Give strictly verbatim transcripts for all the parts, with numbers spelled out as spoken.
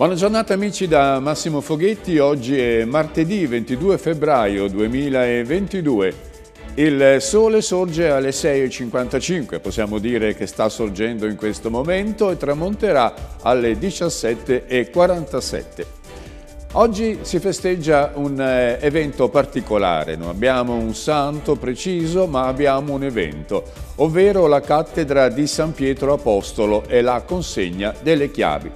Buona giornata amici da Massimo Foghetti, oggi è martedì ventidue febbraio duemilaventidue. Il sole sorge alle sei e cinquantacinque, possiamo dire che sta sorgendo in questo momento e tramonterà alle diciassette e quarantasette. Oggi si festeggia un evento particolare, non abbiamo un santo preciso ma abbiamo un evento, ovvero la cattedra di San Pietro Apostolo e la consegna delle chiavi.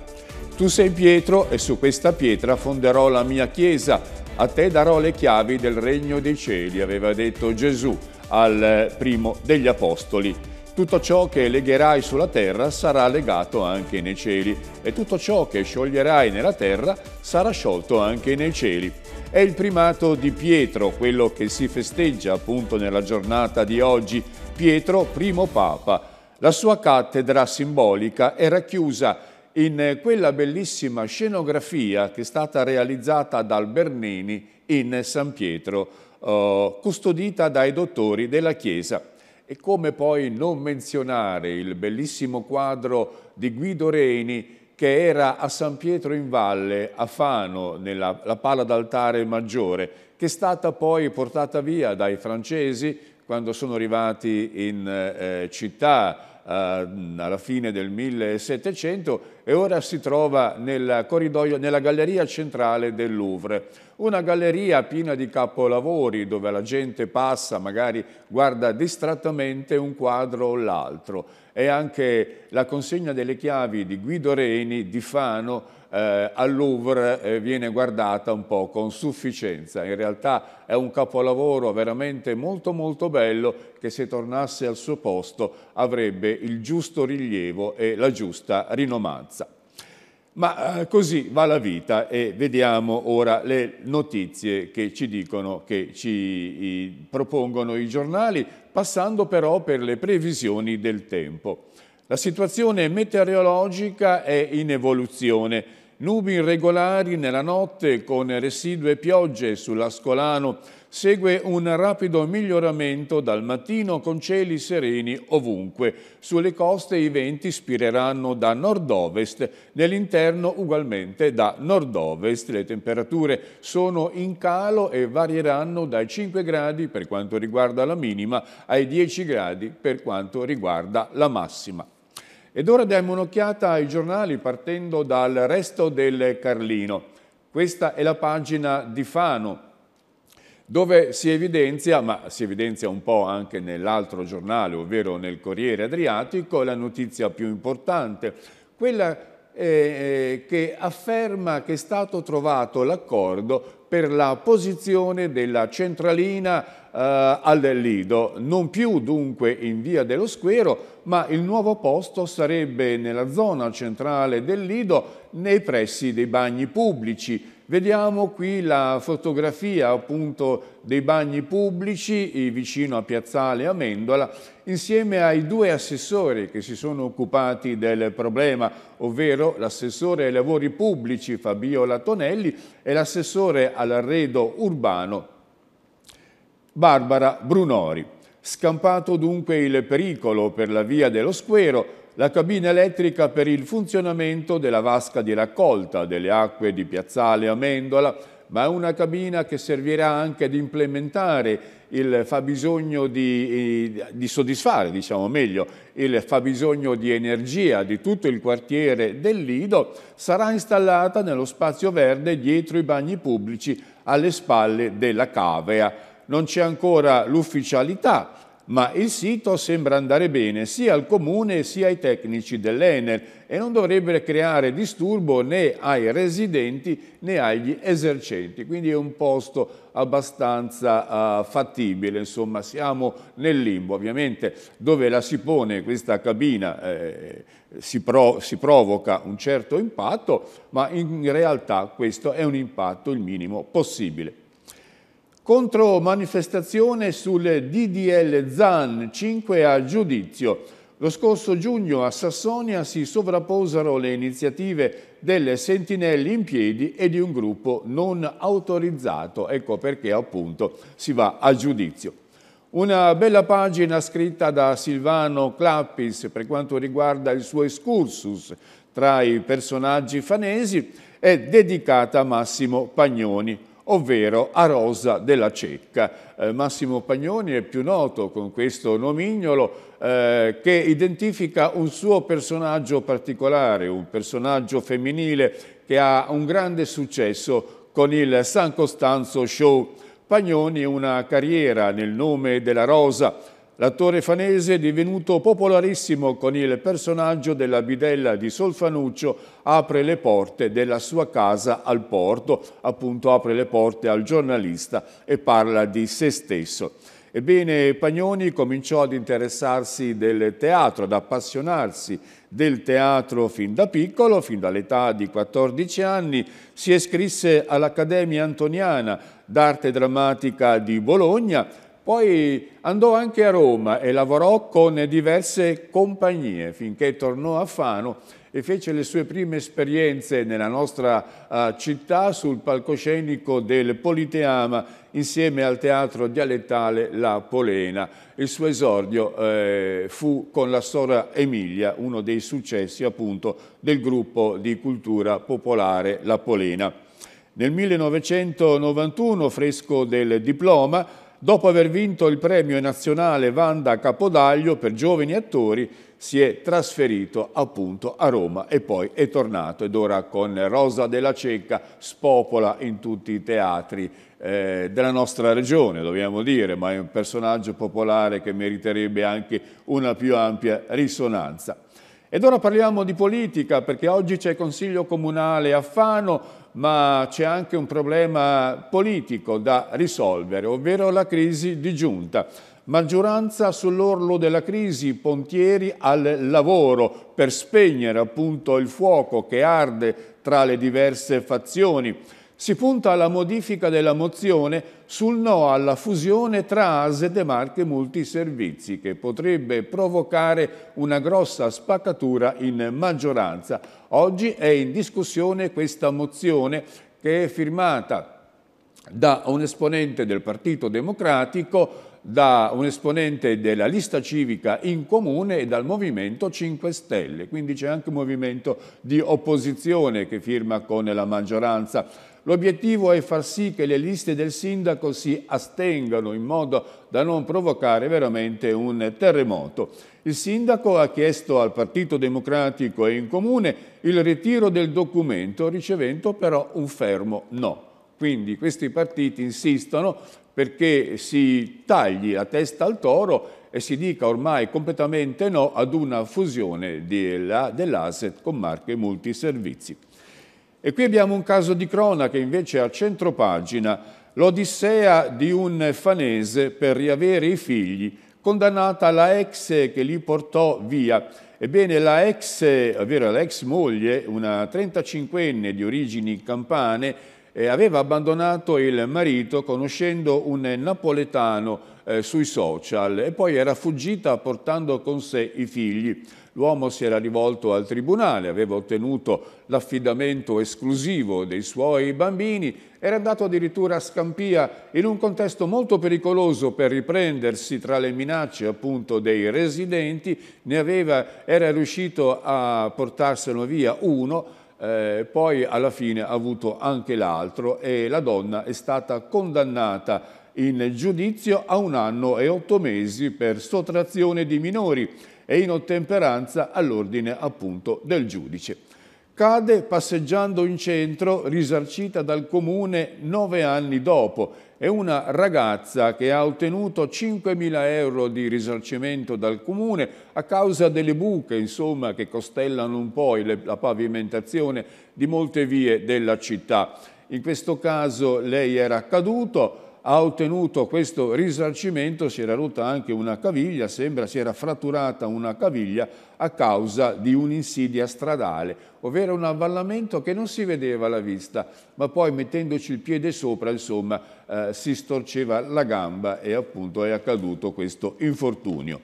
Tu sei Pietro e su questa pietra fonderò la mia chiesa, a te darò le chiavi del regno dei cieli, aveva detto Gesù al primo degli apostoli. Tutto ciò che legherai sulla terra sarà legato anche nei cieli e tutto ciò che scioglierai nella terra sarà sciolto anche nei cieli. È il primato di Pietro, quello che si festeggia appunto nella giornata di oggi, Pietro, primo Papa. La sua cattedra simbolica è racchiusa in quella bellissima scenografia che è stata realizzata dal Bernini in San Pietro, eh, custodita dai dottori della Chiesa. E come poi non menzionare il bellissimo quadro di Guido Reni che era a San Pietro in Valle, a Fano, nella la pala d'altare maggiore, che è stata poi portata via dai francesi quando sono arrivati in eh, città alla fine del millesettecento e ora si trova nel corridoio, nella galleria centrale del Louvre, una galleria piena di capolavori dove la gente passa, magari guarda distrattamente un quadro o l'altro. E anche la consegna delle chiavi di Guido Reni di Fano eh, al Louvre eh, viene guardata un po' con sufficienza. In realtà è un capolavoro veramente molto molto bello che, se tornasse al suo posto, avrebbe il giusto rilievo e la giusta rinomanza. Ma eh, così va la vita e vediamo ora le notizie che ci dicono, che ci i, propongono i giornali, passando però per le previsioni del tempo. La situazione meteorologica è in evoluzione. Nubi irregolari nella notte con residue piogge sull'Ascolano. Segue un rapido miglioramento dal mattino con cieli sereni ovunque. Sulle coste i venti spireranno da nord-ovest, nell'interno ugualmente da nord-ovest. Le temperature sono in calo e varieranno dai cinque gradi per quanto riguarda la minima ai dieci gradi per quanto riguarda la massima. Ed ora diamo un'occhiata ai giornali partendo dal Resto del Carlino. Questa è la pagina di Fano, dove si evidenzia, ma si evidenzia un po' anche nell'altro giornale, ovvero nel Corriere Adriatico, la notizia più importante, quella eh, che afferma che è stato trovato l'accordo per la posizione della centralina eh, al Lido, non più dunque in via dello Squero, ma il nuovo posto sarebbe nella zona centrale del Lido, nei pressi dei bagni pubblici. Vediamo qui la fotografia appunto dei bagni pubblici vicino a Piazzale Amendola, insieme ai due assessori che si sono occupati del problema, ovvero l'assessore ai lavori pubblici Fabio Latonelli e l'assessore all'arredo urbano Barbara Brunori. Scampato dunque il pericolo per la via dello Squero, la cabina elettrica per il funzionamento della vasca di raccolta delle acque di Piazzale Amendola, ma è una cabina che servirà anche ad implementare il fabbisogno di, di soddisfare, diciamo meglio, il fabbisogno di energia di tutto il quartiere del Lido. Sarà installata nello spazio verde dietro i bagni pubblici alle spalle della cavea. Non c'è ancora l'ufficialità, ma il sito sembra andare bene sia al comune sia ai tecnici dell'Enel e non dovrebbe creare disturbo né ai residenti né agli esercenti, quindi è un posto abbastanza uh, fattibile, insomma siamo nel limbo. Ovviamente dove la si pone questa cabina eh, si, pro si provoca un certo impatto, ma in realtà questo è un impatto il minimo possibile. Contro manifestazione sul D D L ZAN, cinque a giudizio. Lo scorso giugno a Sassonia si sovrapposero le iniziative delle sentinelle in piedi e di un gruppo non autorizzato. Ecco perché appunto si va a giudizio. Una bella pagina scritta da Silvano Clappis per quanto riguarda il suo excursus tra i personaggi fanesi. è dedicata a Massimo Pagnoni, ovvero a Rosa della Cecca. Eh, Massimo Pagnoni è più noto con questo nomignolo eh, che identifica un suo personaggio particolare, un personaggio femminile che ha un grande successo con il San Costanzo Show. Pagnoni una carriera nel nome della Rosa. L'attore fanese è divenuto popolarissimo con il personaggio della bidella di Solfanuccio, apre le porte della sua casa al porto, appunto apre le porte al giornalista e parla di se stesso. Ebbene, Pagnoni cominciò ad interessarsi del teatro, ad appassionarsi del teatro fin da piccolo, fin dall'età di quattordici anni, si iscrisse all'Accademia Antoniana d'Arte Drammatica di Bologna, poi andò anche a Roma e lavorò con diverse compagnie finché tornò a Fano e fece le sue prime esperienze nella nostra uh, città sul palcoscenico del Politeama insieme al teatro dialettale La Polena. Il suo esordio eh, fu con la Sora Emilia, uno dei successi appunto del gruppo di cultura popolare La Polena. Nel millenovecentonovantuno, fresco del diploma, dopo aver vinto il premio nazionale Vanda Capodaglio per giovani attori, si è trasferito appunto a Roma e poi è tornato ed ora con Rosa della Cecca spopola in tutti i teatri eh, della nostra regione, dobbiamo dire, ma è un personaggio popolare che meriterebbe anche una più ampia risonanza. Ed ora parliamo di politica, perché oggi c'è Consiglio Comunale a Fano, ma c'è anche un problema politico da risolvere, ovvero la crisi di giunta. Maggioranza sull'orlo della crisi, Pontieri al lavoro per spegnere appunto il fuoco che arde tra le diverse fazioni. Si punta alla modifica della mozione sul no alla fusione tra Ase de Marche Multiservizi, che potrebbe provocare una grossa spaccatura in maggioranza. Oggi è in discussione questa mozione che è firmata da un esponente del Partito Democratico, da un esponente della lista civica in comune e dal Movimento cinque Stelle. Quindi c'è anche un movimento di opposizione che firma con la maggioranza. L'obiettivo è far sì che le liste del sindaco si astengano in modo da non provocare veramente un terremoto. Il sindaco ha chiesto al Partito Democratico e in comune il ritiro del documento, ricevendo però un fermo no. Quindi questi partiti insistono perché si tagli la testa al toro e si dica ormai completamente no ad una fusione dell'A S E T con Marche Multiservizi. E qui abbiamo un caso di cronaca invece a centropagina, l'odissea di un fanese per riavere i figli, condannata la ex che li portò via. Ebbene, la ex, ovvero la ex moglie, una trentacinquenne di origini campane, Eh, aveva abbandonato il marito conoscendo un napoletano eh, sui social e poi era fuggita portando con sé i figli. L'uomo si era rivolto al tribunale, aveva ottenuto l'affidamento esclusivo dei suoi bambini, era andato addirittura a Scampia in un contesto molto pericoloso per riprendersi tra le minacce appunto dei residenti, ne aveva, era riuscito a portarselo via uno, Eh, poi alla fine ha avuto anche l'altro e la donna è stata condannata in giudizio a un anno e otto mesi per sottrazione di minori e inottemperanza all'ordine appunto del giudice. Cade passeggiando in centro, risarcita dal comune nove anni dopo. È una ragazza che ha ottenuto cinquemila euro di risarcimento dal comune a causa delle buche, insomma, che costellano un po' la pavimentazione di molte vie della città. In questo caso lei era caduto, ha ottenuto questo risarcimento, si era rotta anche una caviglia, sembra si era fratturata una caviglia a causa di un'insidia stradale, ovvero un avvallamento che non si vedeva alla vista, ma poi mettendoci il piede sopra, insomma, eh, si storceva la gamba e appunto è accaduto questo infortunio.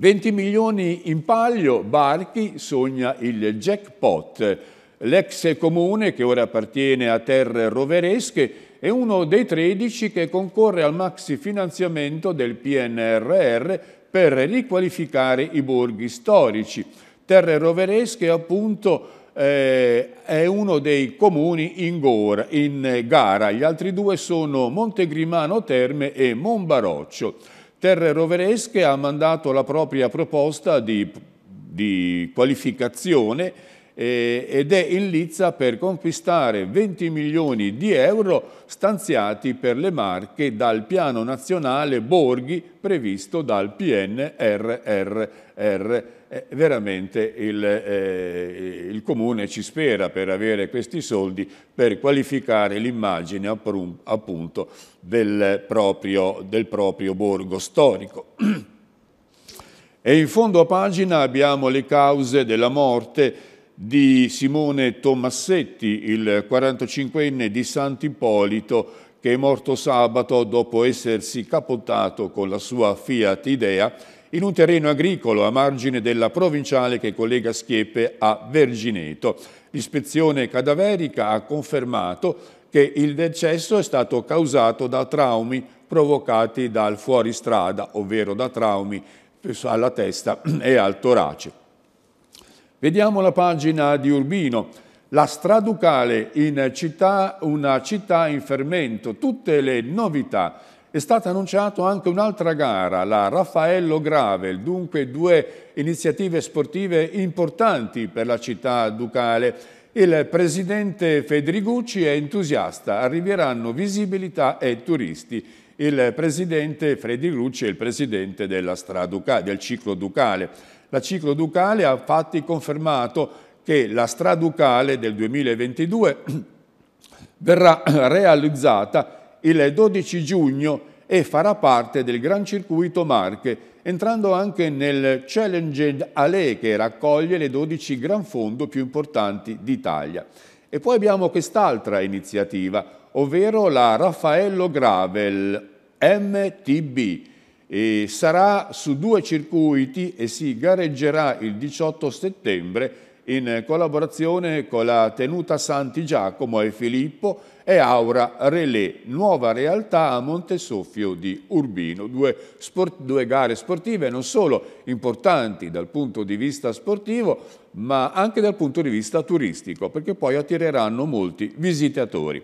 venti milioni in palio, Barchi sogna il jackpot. L'ex comune, che ora appartiene a Terre Roveresche, è uno dei tredici che concorre al maxi finanziamento del P N R R per riqualificare i borghi storici. Terre Roveresche appunto eh, è uno dei comuni in, gora, in gara. Gli altri due sono Montegrimano Terme e Monbaroccio. Terre Roveresche ha mandato la propria proposta di, di qualificazione eh, ed è in lizza per conquistare venti milioni di euro stanziati per le Marche dal piano nazionale Borghi previsto dal P N R R. Eh, veramente il, eh, il Comune ci spera per avere questi soldi per qualificare l'immagine appunto del proprio, del proprio borgo storico. E in fondo a pagina abbiamo le cause della morte di Simone Tommassetti, il quarantacinquenne di Sant'Ippolito, che è morto sabato dopo essersi capottato con la sua Fiat Idea in un terreno agricolo a margine della provinciale che collega Schiepe a Vergineto. L'ispezione cadaverica ha confermato che il decesso è stato causato da traumi provocati dal fuoristrada, ovvero da traumi alla testa e al torace. Vediamo la pagina di Urbino. La Straducale in città, una città in fermento, tutte le novità. È stata annunciata anche un'altra gara, la Raffaello Gravel, dunque due iniziative sportive importanti per la città ducale. Il presidente Fedrigucci è entusiasta, arriveranno visibilità e turisti. Il presidente Fedrigucci è il presidente della Straducale, del Ciclo Ducale. La Ciclo Ducale ha infatti confermato che la Straducale del duemilaventidue verrà realizzata il dodici giugno e farà parte del Gran Circuito Marche, entrando anche nel Challenge Allée che raccoglie le dodici gran fondo più importanti d'Italia. E poi abbiamo quest'altra iniziativa, ovvero la Raffaello Gravel M T B. E sarà su due circuiti e si gareggerà il diciotto settembre in collaborazione con la Tenuta Santi Giacomo e Filippo e Aura Relais, nuova realtà a Montesofio di Urbino. Due, sport, due gare sportive non solo importanti dal punto di vista sportivo, ma anche dal punto di vista turistico, perché poi attireranno molti visitatori.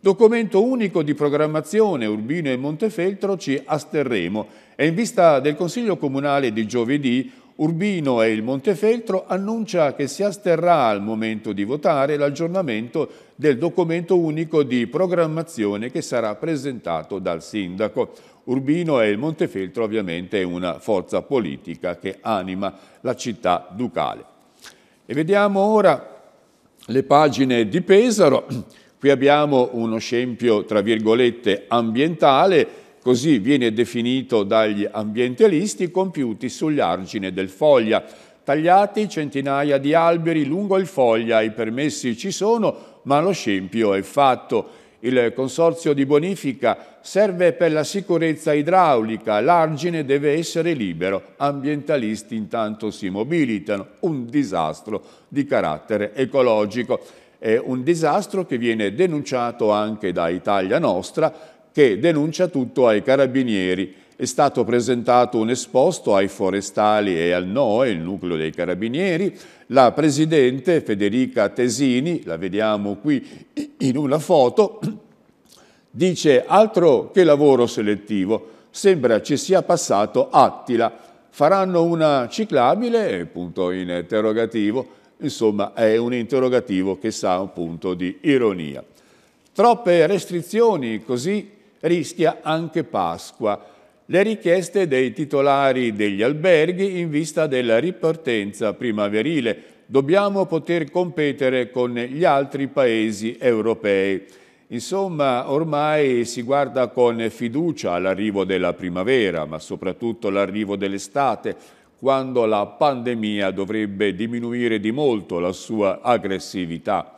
Documento unico di programmazione Urbino e Montefeltro, ci asterremo. E in vista del Consiglio Comunale di giovedì, Urbino e il Montefeltro annuncia che si asterrà al momento di votare l'aggiornamento del documento unico di programmazione che sarà presentato dal sindaco. Urbino e il Montefeltro ovviamente è una forza politica che anima la città ducale. E vediamo ora le pagine di Pesaro. Qui abbiamo uno scempio tra virgolette ambientale, così viene definito dagli ambientalisti, compiuti sugli argini del Foglia. Tagliati centinaia di alberi lungo il Foglia, i permessi ci sono, ma lo scempio è fatto. Il consorzio di bonifica serve per la sicurezza idraulica, l'argine deve essere libero. Ambientalisti intanto si mobilitano, un disastro di carattere ecologico. È un disastro che viene denunciato anche da Italia Nostra, che denuncia tutto ai carabinieri. È stato presentato un esposto ai forestali e al N O E, il nucleo dei carabinieri. La presidente Federica Tesini, la vediamo qui in una foto, dice: altro che lavoro selettivo, sembra ci sia passato Attila. Faranno una ciclabile? Punto interrogativo. Insomma, è un interrogativo che sa un punto di ironia. Troppe restrizioni, così rischia anche Pasqua. Le richieste dei titolari degli alberghi in vista della ripartenza primaverile. Dobbiamo poter competere con gli altri paesi europei. Insomma, ormai si guarda con fiducia all'arrivo della primavera, ma soprattutto all'arrivo dell'estate, quando la pandemia dovrebbe diminuire di molto la sua aggressività.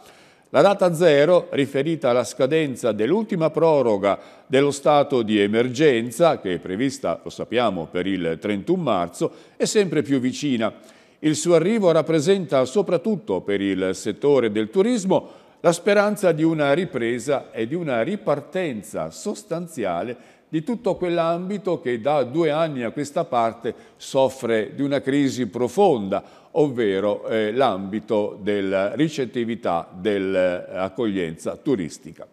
La data zero, riferita alla scadenza dell'ultima proroga dello stato di emergenza, che è prevista, lo sappiamo, per il trentuno marzo, è sempre più vicina. Il suo arrivo rappresenta, soprattutto per il settore del turismo, la speranza di una ripresa e di una ripartenza sostanziale di tutto quell'ambito che da due anni a questa parte soffre di una crisi profonda, ovvero eh, l'ambito della ricettività dell'accoglienza turistica.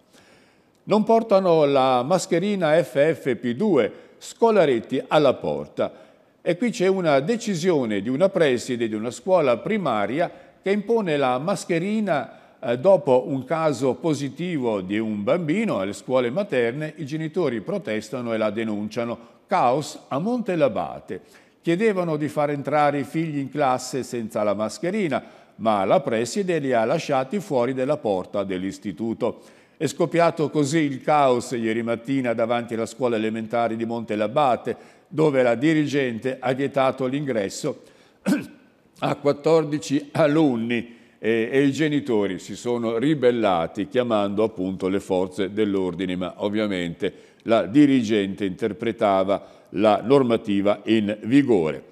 Non portano la mascherina F F P due, scolaretti alla porta. E qui c'è una decisione di una preside di una scuola primaria che impone la mascherina dopo un caso positivo di un bambino alle scuole materne. I genitori protestano e la denunciano. Caos a Montelabbate. Chiedevano di far entrare i figli in classe senza la mascherina, ma la preside li ha lasciati fuori dalla porta dell'istituto. È scoppiato così il caos ieri mattina davanti alla scuola elementare di Montelabbate, dove la dirigente ha vietato l'ingresso a quattordici alunni e, e i genitori si sono ribellati chiamando appunto le forze dell'ordine, ma ovviamente la dirigente interpretava la normativa in vigore.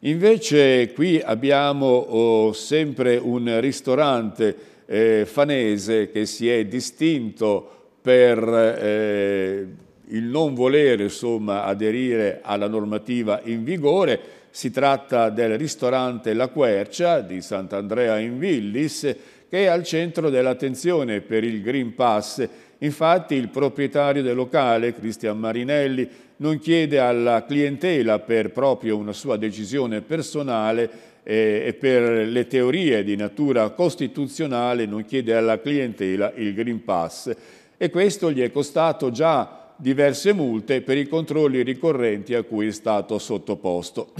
Invece qui abbiamo oh, sempre un ristorante eh, fanese che si è distinto per eh, il non volere insomma, aderire alla normativa in vigore. Si tratta del ristorante La Quercia di Sant'Andrea in Villis, che è al centro dell'attenzione per il Green Pass. Infatti il proprietario del locale, Cristian Marinelli, non chiede alla clientela per proprio una sua decisione personale e per le teorie di natura costituzionale, non chiede alla clientela il Green Pass. E questo gli è costato già diverse multe per i controlli ricorrenti a cui è stato sottoposto.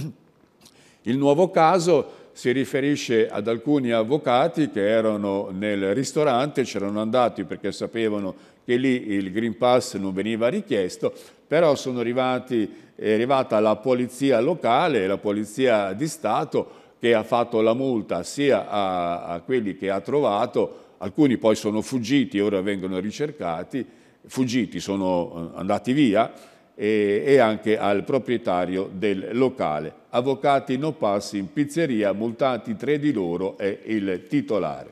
Il nuovo caso si riferisce ad alcuni avvocati che erano nel ristorante, c'erano andati perché sapevano che lì il Green Pass non veniva richiesto, però sono arrivati, è arrivata la polizia locale, la polizia di Stato, che ha fatto la multa sia a, a quelli che ha trovato, alcuni poi sono fuggiti, ora vengono ricercati, fuggiti, sono andati via, e, e anche al proprietario del locale. Avvocati no pass in pizzeria, multati tre di loro e il titolare.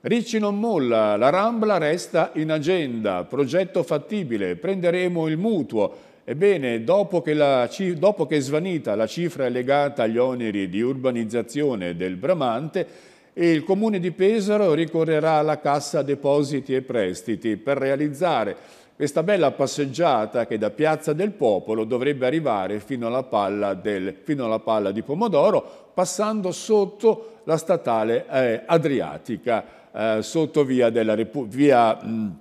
Ricci non molla, la Rambla resta in agenda, progetto fattibile, prenderemo il mutuo. Ebbene, dopo che, la, dopo che è svanita la cifra legata agli oneri di urbanizzazione del Bramante, il Comune di Pesaro ricorrerà alla Cassa Depositi e Prestiti per realizzare questa bella passeggiata che da Piazza del Popolo dovrebbe arrivare fino alla palla, del, fino alla palla di Pomodoro, passando sotto la statale eh, Adriatica, eh, sotto, via della Repu- via, mh,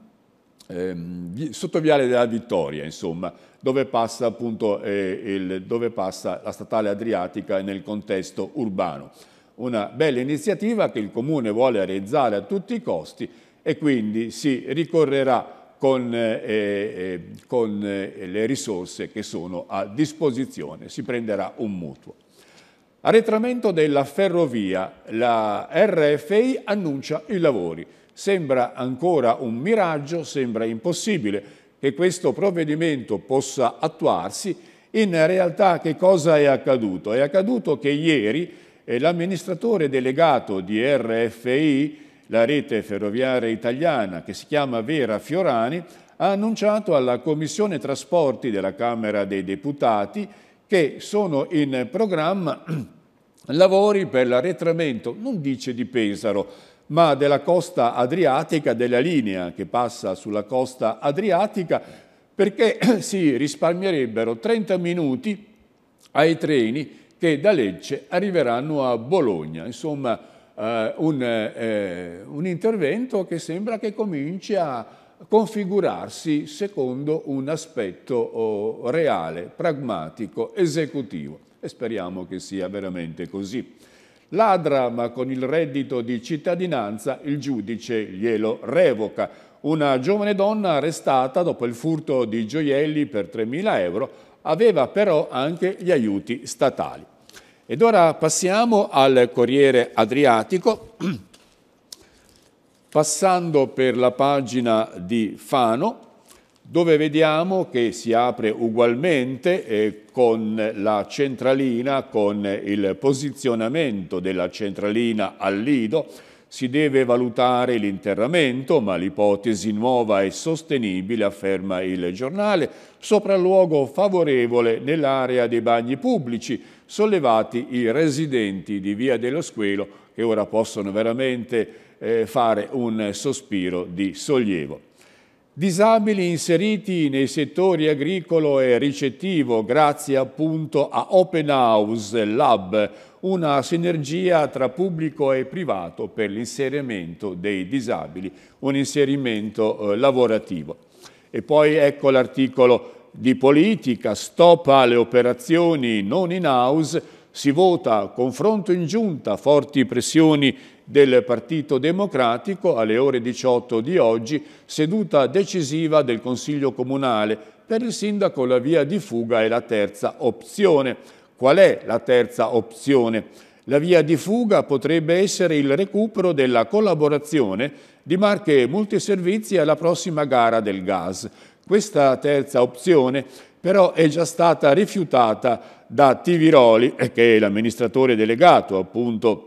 ehm, sotto Viale della Vittoria, insomma, dove passa, appunto, eh, il, dove passa la statale Adriatica nel contesto urbano. Una bella iniziativa che il Comune vuole realizzare a tutti i costi e quindi si ricorrerà con, eh, eh, con eh, le risorse che sono a disposizione, si prenderà un mutuo. Arretramento della ferrovia, la R F I annuncia i lavori. Sembra ancora un miraggio, sembra impossibile che questo provvedimento possa attuarsi. In realtà che cosa è accaduto? È accaduto che ieri l'amministratore delegato di R F I, la rete ferroviaria italiana, che si chiama Vera Fiorani, ha annunciato alla Commissione Trasporti della Camera dei Deputati che sono in programma lavori per l'arretramento, non dice di Pesaro, ma della costa adriatica, della linea che passa sulla costa adriatica, perché si risparmierebbero trenta minuti ai treni che da Lecce arriveranno a Bologna. Insomma, eh, un, eh, un intervento che sembra che cominci a configurarsi secondo un aspetto oh, reale, pragmatico, esecutivo. E speriamo che sia veramente così. Ladra, ma con il reddito di cittadinanza il giudice glielo revoca. Una giovane donna arrestata dopo il furto di gioielli per tremila euro, aveva però anche gli aiuti statali. Ed ora passiamo al Corriere Adriatico, passando per la pagina di Fano, dove vediamo che si apre ugualmente eh, con la centralina, con il posizionamento della centralina al Lido. Si deve valutare l'interramento, ma l'ipotesi nuova e sostenibile, afferma il giornale, sopralluogo favorevole nell'area dei bagni pubblici, sollevati i residenti di Via dello Squelo, che ora possono veramente eh, fare un sospiro di sollievo. Disabili inseriti nei settori agricolo e ricettivo grazie appunto a Open House Lab, una sinergia tra pubblico e privato per l'inserimento dei disabili, un inserimento eh, lavorativo. E poi ecco l'articolo di politica, stop alle operazioni non in house, si vota confronto in giunta, forti pressioni del Partito Democratico alle ore diciotto di oggi, seduta decisiva del Consiglio Comunale. Per il sindaco la via di fuga è la terza opzione. Qual è la terza opzione? La via di fuga potrebbe essere il recupero della collaborazione di Marche Multiservizi alla prossima gara del gas. Questa terza opzione però è già stata rifiutata da Tiviroli, che è l'amministratore delegato appunto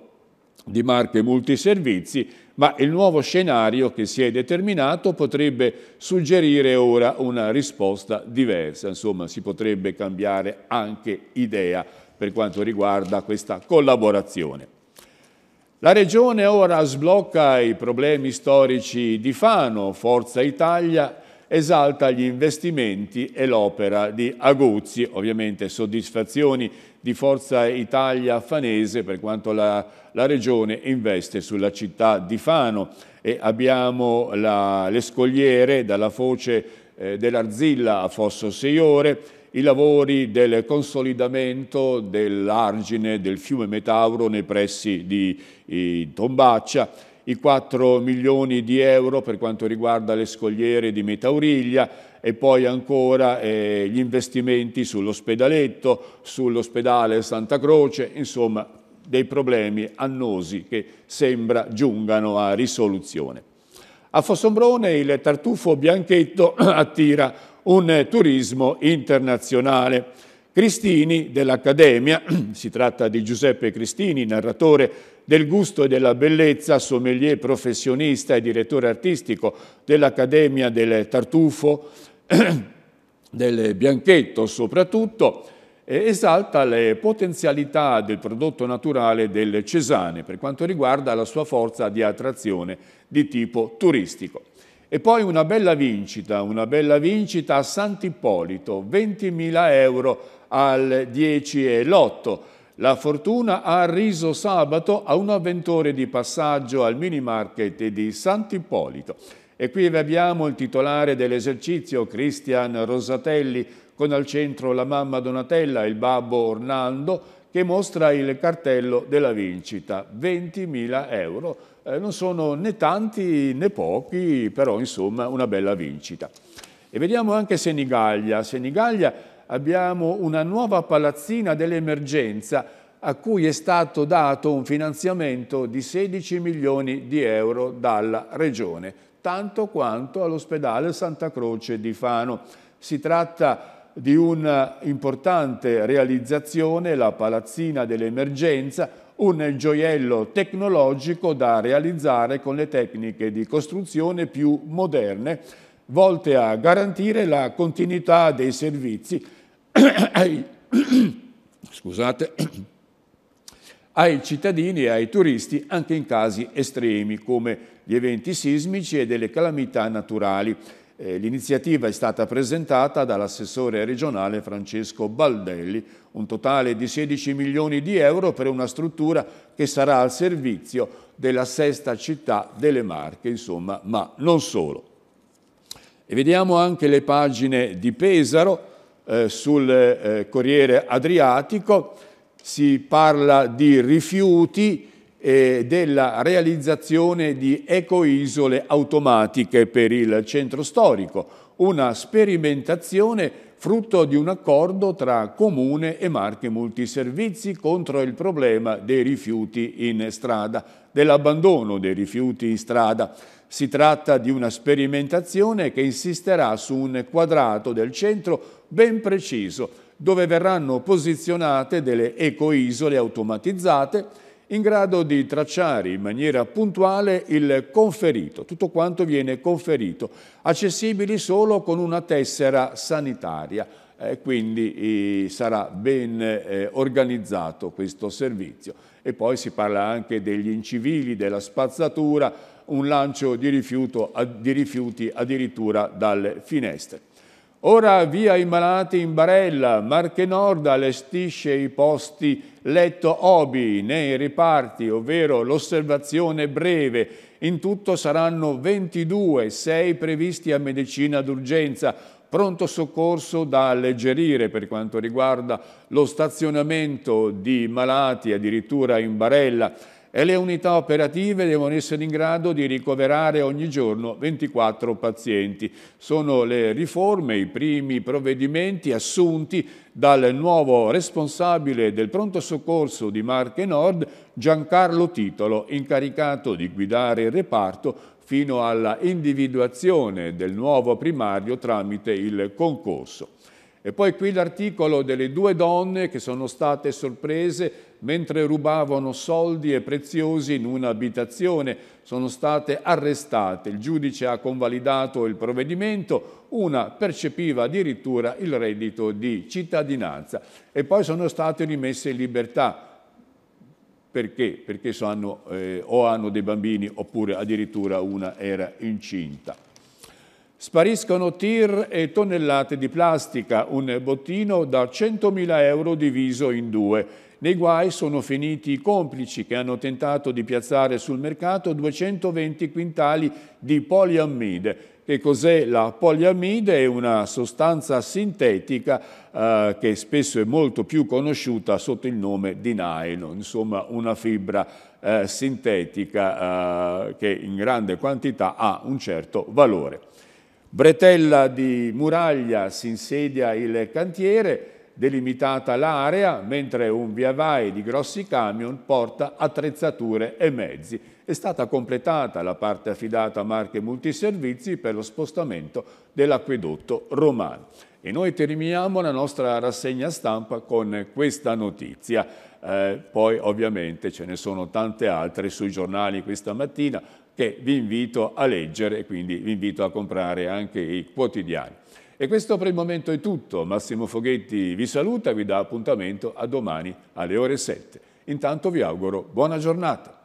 di Marche Multiservizi, ma il nuovo scenario che si è determinato potrebbe suggerire ora una risposta diversa. Insomma, si potrebbe cambiare anche idea per quanto riguarda questa collaborazione. La Regione ora sblocca i problemi storici di Fano, Forza Italia esalta gli investimenti e l'opera di Aguzzi, ovviamente soddisfazioni di Forza Italia fanese per quanto la, la Regione investe sulla città di Fano. E abbiamo la, le scogliere dalla foce eh, dell'Arzilla a Fosso Seiore, i lavori del consolidamento dell'argine del fiume Metauro nei pressi di, di Tombaccia, i quattro milioni di euro per quanto riguarda le scogliere di Metauriglia e poi ancora eh, gli investimenti sull'ospedaletto, sull'ospedale Santa Croce, insomma dei problemi annosi che sembra giungano a risoluzione. A Fossombrone il tartufo bianchetto attira un turismo internazionale. Cristini dell'Accademia, si tratta di Giuseppe Cristini, narratore del gusto e della bellezza, sommelier professionista e direttore artistico dell'Accademia del Tartufo, del Bianchetto soprattutto, esalta le potenzialità del prodotto naturale del Cesane per quanto riguarda la sua forza di attrazione di tipo turistico. E poi una bella vincita, una bella vincita a Sant'Ippolito, ventimila euro al dieci e l'otto. La fortuna ha riso sabato a un avventore di passaggio al mini market di Sant'Ippolito. E qui abbiamo il titolare dell'esercizio, Cristian Rosatelli, con al centro la mamma Donatella e il babbo Orlando, che mostra il cartello della vincita, ventimila euro. Eh, non sono né tanti né pochi, però insomma una bella vincita. E vediamo anche Senigallia. A Senigallia abbiamo una nuova palazzina dell'emergenza a cui è stato dato un finanziamento di sedici milioni di euro dalla Regione, tanto quanto all'ospedale Santa Croce di Fano. Si tratta di un'importante realizzazione, la palazzina dell'emergenza, un gioiello tecnologico da realizzare con le tecniche di costruzione più moderne, volte a garantire la continuità dei servizi ai, scusate, ai cittadini e ai turisti anche in casi estremi come gli eventi sismici e delle calamità naturali. L'iniziativa è stata presentata dall'assessore regionale Francesco Baldelli, un totale di sedici milioni di euro per una struttura che sarà al servizio della sesta città delle Marche, insomma, ma non solo. E vediamo anche le pagine di Pesaro eh, sul eh, Corriere Adriatico, si parla di rifiuti e della realizzazione di ecoisole automatiche per il centro storico, una sperimentazione frutto di un accordo tra Comune e Marche Multiservizi contro il problema dei rifiuti in strada, dell'abbandono dei rifiuti in strada. Si tratta di una sperimentazione che insisterà su un quadrato del centro ben preciso, dove verranno posizionate delle ecoisole automatizzate in grado di tracciare in maniera puntuale il conferito, tutto quanto viene conferito, accessibili solo con una tessera sanitaria. Eh, quindi eh, sarà ben eh, organizzato questo servizio. E poi si parla anche degli incivili, della spazzatura, un lancio di, rifiuto, di rifiuti addirittura dalle finestre. Ora via i malati in Barella, Marche Nord allestisce i posti letto O B I nei riparti, ovvero l'osservazione breve. In tutto saranno ventidue, sei previsti a medicina d'urgenza, pronto soccorso da alleggerire per quanto riguarda lo stazionamento di malati addirittura in Barella, e le unità operative devono essere in grado di ricoverare ogni giorno ventiquattro pazienti. Sono le riforme, i primi provvedimenti assunti dal nuovo responsabile del pronto soccorso di Marche Nord, Giancarlo Titolo, incaricato di guidare il reparto fino alla individuazione del nuovo primario tramite il concorso. E poi qui l'articolo delle due donne che sono state sorprese mentre rubavano soldi e preziosi in un'abitazione. Sono state arrestate. Il giudice ha convalidato il provvedimento, una percepiva addirittura il reddito di cittadinanza e poi sono state rimesse in libertà. Perché? Perché hanno, eh, o hanno dei bambini oppure addirittura una era incinta. Spariscono tir e tonnellate di plastica, un bottino da centomila euro diviso in due. Nei guai sono finiti i complici che hanno tentato di piazzare sul mercato duecentoventi quintali di poliammide. Che cos'è la poliammide? È una sostanza sintetica eh, che spesso è molto più conosciuta sotto il nome di nylon, insomma una fibra eh, sintetica eh, che in grande quantità ha un certo valore. Bretella di Muraglia si insedia il cantiere, delimitata l'area, mentre un viavai di grossi camion porta attrezzature e mezzi. È stata completata la parte affidata a Marche Multiservizi per lo spostamento dell'acquedotto romano. E noi terminiamo la nostra rassegna stampa con questa notizia. Eh, poi ovviamente ce ne sono tante altre sui giornali questa mattina, che vi invito a leggere e quindi vi invito a comprare anche i quotidiani. E questo per il momento è tutto. Massimo Foghetti vi saluta e vi dà appuntamento a domani alle ore sette. Intanto vi auguro buona giornata.